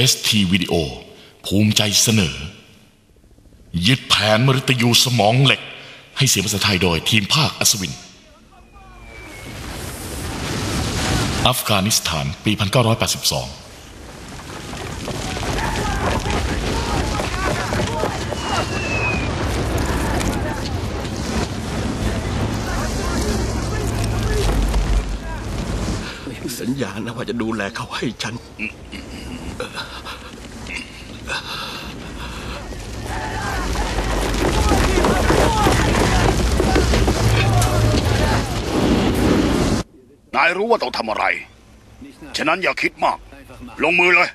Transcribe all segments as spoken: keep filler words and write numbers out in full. เอส ที Video ภูมิใจเสนอยึดแผนมฤตยูสมองเหล็กให้เสียงภาษาไทยโดยทีมภาคอัศวินอัฟกานิสถานปีหนึ่งพันเก้าร้อยแปดสิบสองสัญญานะว่าจะดูแลเขาให้ฉันนายรู้ว่าต้องทำอะไรฉะนั้นอย่าคิดมากลงมือเลย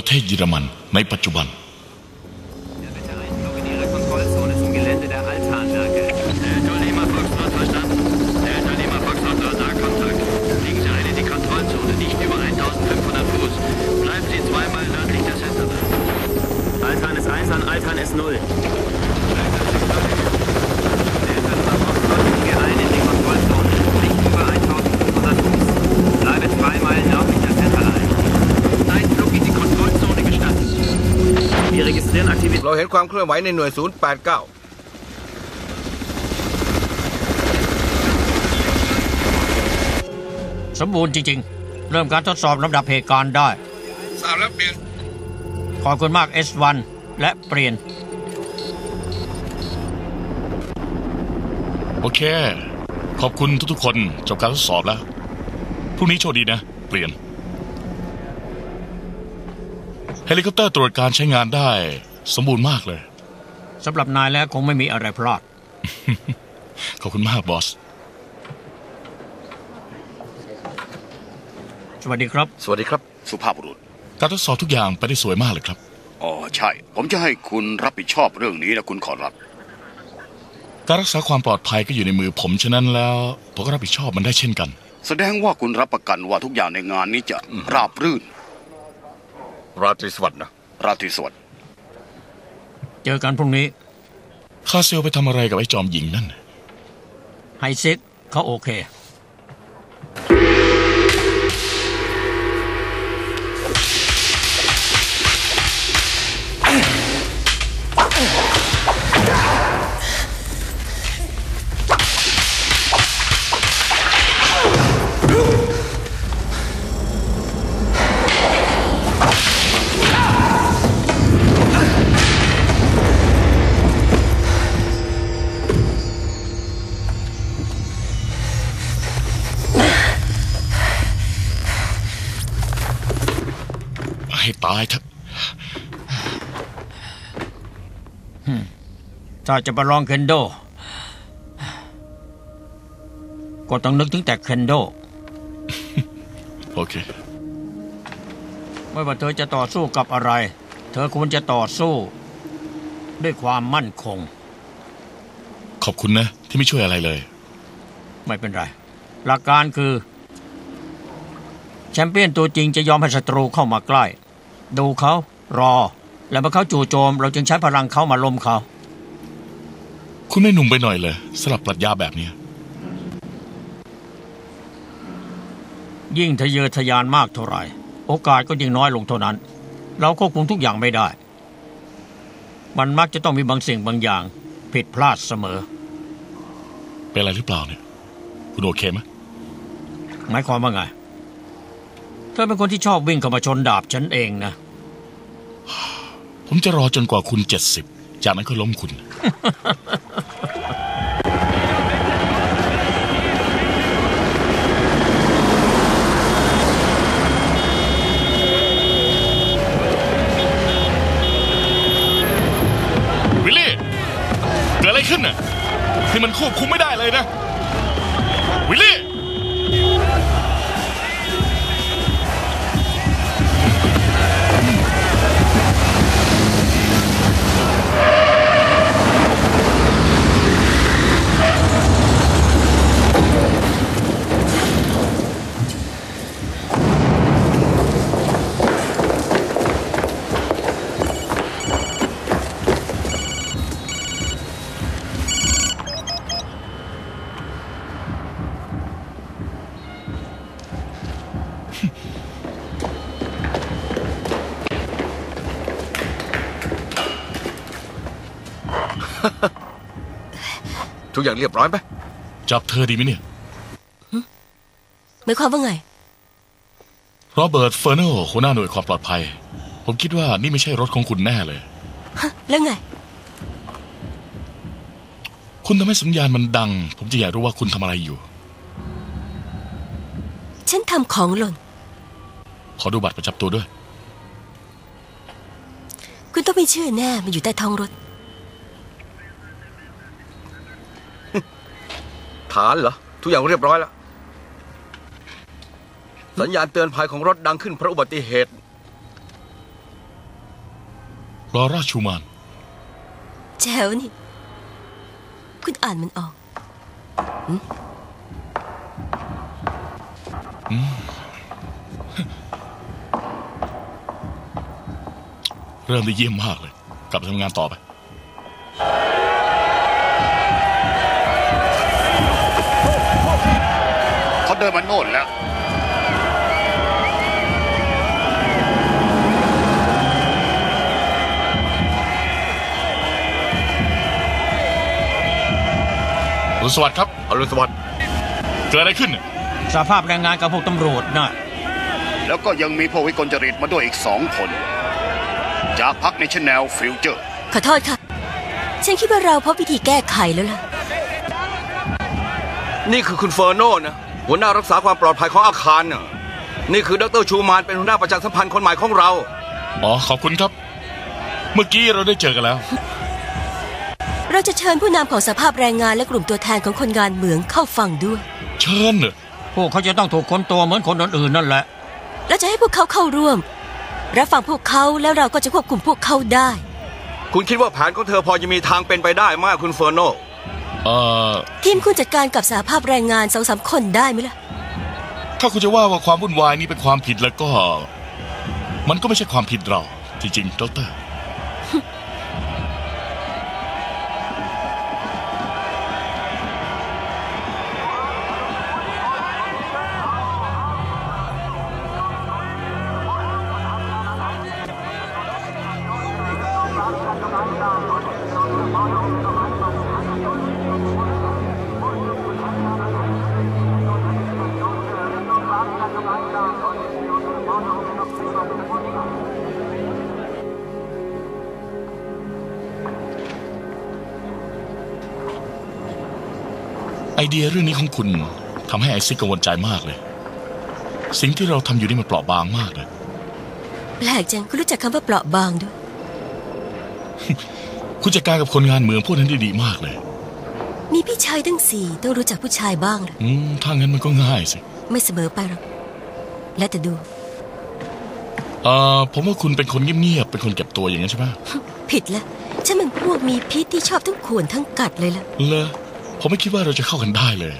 ประเทศเยอรมันในปัจจุบันเราเห็นความเคลื่อนไหวในหน่วย ศูนย์แปดเก้าสมบูรณ์จริงๆเริ่มการทดสอบลำดับเหตุการณ์ได้สามแล้วเปลี่ยนขอบคุณมาก เอส วัน และเปลี่ยนโอเคขอบคุณทุกๆคนจบการทดสอบแล้วพรุ่งนี้โชคดีนะเปลี่ยนเฮลิคอปเตอร์ตรวจการใช้งานได้สมบูรณ์มากเลยสำหรับนายแล้วคงไม่มีอะไรพลาด ขอบคุณมากบอสสวัสดีครับสวัสดีครับสุภาพบุรุษการทดสอบทุกอย่างไปได้สวยมากเลยครับอ๋อใช่ผมจะให้คุณรับผิดชอบเรื่องนี้นะคุณขอรับการรักษาความปลอดภัยก็อยู่ในมือผมฉะนั้นแล้วผมก็รับผิดชอบมันได้เช่นกันแสดงว่าคุณรับประกันว่าทุกอย่างในงานนี้จะราบรื่นราตรีสวัสดิ์นะราตรีสวัสดิ์เจอกันพรุ่งนี้คาเซลไปทำอะไรกับไอ้จอมหญิงนั่นไฮเซ็ตเขาโอเคตายเถอะถ้าจะประลองเคนโดก็ต้องนึกถึงแต่เคนโดโอเคไม่ว่าเธอจะต่อสู้กับอะไรเธอควรจะต่อสู้ด้วยความมั่นคงขอบคุณนะที่ไม่ช่วยอะไรเลยไม่เป็นไรหลักการคือแชมเปี้ยนตัวจริงจะยอมให้ศัตรูเข้ามาใกล้ดูเขารอแล้วเมื่อเขาจู่โจมเราจึงใช้พลังเขามาล้มเขาคุณไม่หนุ่มไปหน่อยเลยสลับปรัชญาแบบนี้ยิ่งทะเยอทะยานมากเท่าไหร่โอกาสก็ยิ่งน้อยลงเท่านั้นเราควบคุมทุกอย่างไม่ได้มันมักจะต้องมีบางสิ่งบางอย่างผิดพลาดเสมอเป็นอะไรหรือเปล่าเนี่ยคุณโอเคไหมหมายความว่าไงเธอเป็นคนที่ชอบวิ่งเข้ามาชนดาบฉันเองนะผมจะรอจนกว่าคุณเจ็ดสิบจากนั้นก็ล้มคุณวิลลี่เกิดอะไรขึ้นน่ะที่มันควบคุมไม่ได้เลยนะวิลลี่ ทุกอย่างเรียบร้อยไหมจับเธอดีไหมเนี่ยหมายความว่าไงโรเบิร์ตเฟอร์โนหัวหน้าหน่วยความปลอดภัยผมคิดว่านี่ไม่ใช่รถของคุณแน่เลยแล้วไงคุณทำให้สัญญาณมันดังผมจะอยากรู้ว่าคุณทำอะไรอยู่ฉันทำของหล่นขอดูบัตรประจำตัวด้วยคุณต้องไม่เชื่อแน่มันอยู่ใต้ท้องรถฐานเหรอทุกอย่างเรียบร้อยแล้วสัญญาณเตือนภัยของรถดังขึ้นเพราะอุบัติเหตุลอร่าชูมานแจ๋วนี่คุณอ่านมันออกเริ่มได้เยี่ยมมากเลยกลับไปทำงานต่อไปเขาเดินมาโน่นแล้วอรุณสวัสดิ์ครับอรุณสวัสดิ์เกิดอะไรขึ้นสภาพแรงงานกับพวกตำรวจนะแล้วก็ยังมีพวกวิกลจริตมาด้วยอีกสองคนจากพรรคเนชั่นแนลฟิวเจอร์ขอโทษค่ะฉันคิดว่าเราพบวิธีแก้ไขแล้วล่ะนี่คือคุณเฟอร์โน่นะหัวหน้ารักษาความปลอดภัยของอาคารน่ะนี่คือดร.ชูมานเป็นหัวหน้าประชาสัมพันธ์คนใหม่ของเราอ๋อขอบคุณครับเมื่อกี้เราได้เจอกันแล้วเราจะเชิญผู้นำของสภาพแรงงานและกลุ่มตัวแทนของคนงานเหมืองเข้าฟังด้วยเชิญพวกเขาจะต้องถูกค้นตัวเหมือนคนอื่นๆนั่นแหละและจะให้พวกเขาเข้าร่วมรับฟังพวกเขาแล้วเราก็จะควบคุมพวกเขาได้คุณคิดว่าแผนของเธอพอจะมีทางเป็นไปได้ไหมคุณเฟอร์โนเอ่อทีมคุณจัดการกับสภาพแรงงานสองสามคนได้ไหมล่ะถ้าคุณจะว่าว่าความวุ่นวายนี้เป็นความผิดแล้วก็มันก็ไม่ใช่ความผิดเราจริงๆดร.ไอเดียเรื่องนี้ของคุณทำให้ไอซิกกังวลใจมากเลยสิ่งที่เราทำอยู่นี่มันเปราะบางมากเลยแปลกจังคุณรู้จักคำว่าเปราะบางด้วย คุณจัดการกับคนงานเหมืองพวกนั้นดีมากเลยมีพี่ชายทั้งสี่ต้องรู้จักผู้ชายบ้างเลยถ้างั้นมันก็ง่ายสิไม่เสมอไปหรอกแล้วแต่ดูเอ่อผมว่าคุณเป็นคนเงียบๆเป็นคนเก็บตัวอย่างนั้นใช่ไหม ผิดละฉันมันพวกมีพิษที่ชอบทั้งข่วนทั้งกัดเลยล่ะเลยผมไม่คิดว่าเราจะเข้ากันได้เลย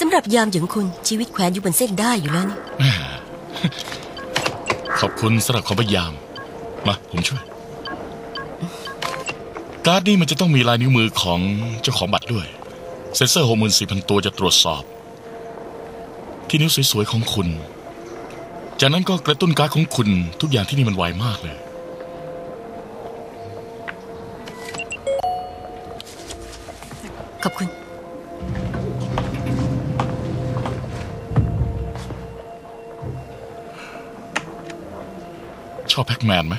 สำหรับยามอย่างคุณชีวิตแขวนอยู่บนเส้นได้อยู่แล้วนี่ขอบคุณสำหรับความพยายามมาผมช่วยการ์ดนี่มันจะต้องมีลายนิ้วมือของเจ้าของบัตรด้วยเซ็นเซอร์หกหมื่นสี่พันตัวจะตรวจสอบที่นิ้วสวยๆของคุณจากนั้นก็กระตุ้นการ์ดของคุณทุกอย่างที่นี่มันไวมากเลยขอบคุณชอบแพ็กแมนไหม